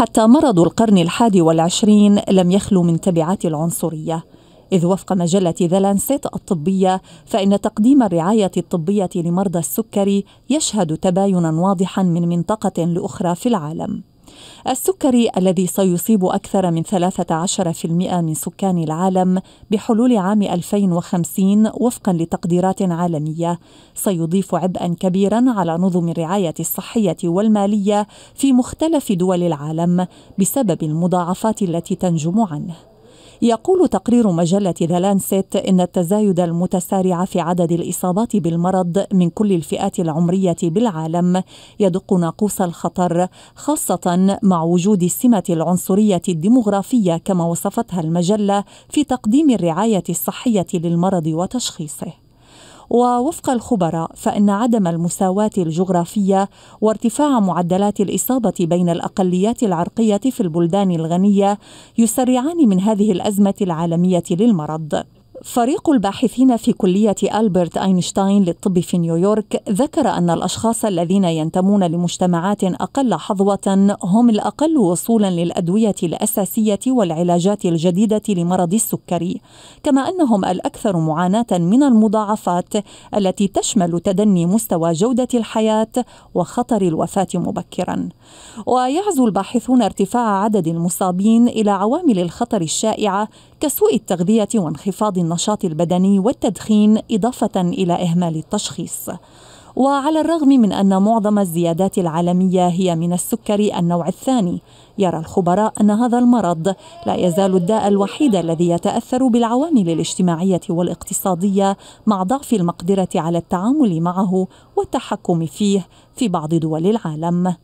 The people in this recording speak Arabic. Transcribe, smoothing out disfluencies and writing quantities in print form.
حتى مرض القرن ال21 لم يخلو من تبعات العنصرية، إذ وفق مجلة ذا لانسيت الطبية فإن تقديم الرعاية الطبية لمرضى السكري يشهد تباينا واضحا من منطقة لأخرى في العالم. السكري الذي سيصيب أكثر من 13% من سكان العالم بحلول عام 2050 وفقا لتقديرات عالمية سيضيف عبئا كبيرا على نظم الرعاية الصحية والمالية في مختلف دول العالم بسبب المضاعفات التي تنجم عنه. يقول تقرير مجلة ذا لانسيت إن التزايد المتسارع في عدد الإصابات بالمرض من كل الفئات العمرية بالعالم يدق ناقوس الخطر، خاصة مع وجود سمة العنصرية الديمغرافية كما وصفتها المجلة في تقديم الرعاية الصحية للمرض وتشخيصه. ووفق الخبراء فإن عدم المساواة الجغرافية وارتفاع معدلات الإصابة بين الأقليات العرقية في البلدان الغنية يسرعان من هذه الأزمة العالمية للمرض. فريق الباحثين في كلية ألبرت أينشتاين للطب في نيويورك ذكر أن الأشخاص الذين ينتمون لمجتمعات أقل حظوة هم الأقل وصولا للأدوية الأساسية والعلاجات الجديدة لمرض السكري، كما أنهم الأكثر معاناة من المضاعفات التي تشمل تدني مستوى جودة الحياة وخطر الوفاة مبكرا. ويعزو الباحثون ارتفاع عدد المصابين إلى عوامل الخطر الشائعة كسوء التغذية وانخفاض النشاط البدني والتدخين، إضافة إلى إهمال التشخيص. وعلى الرغم من أن معظم الزيادات العالمية هي من السكري النوع الثاني، يرى الخبراء أن هذا المرض لا يزال الداء الوحيد الذي يتأثر بالعوامل الاجتماعية والاقتصادية مع ضعف المقدرة على التعامل معه والتحكم فيه في بعض دول العالم.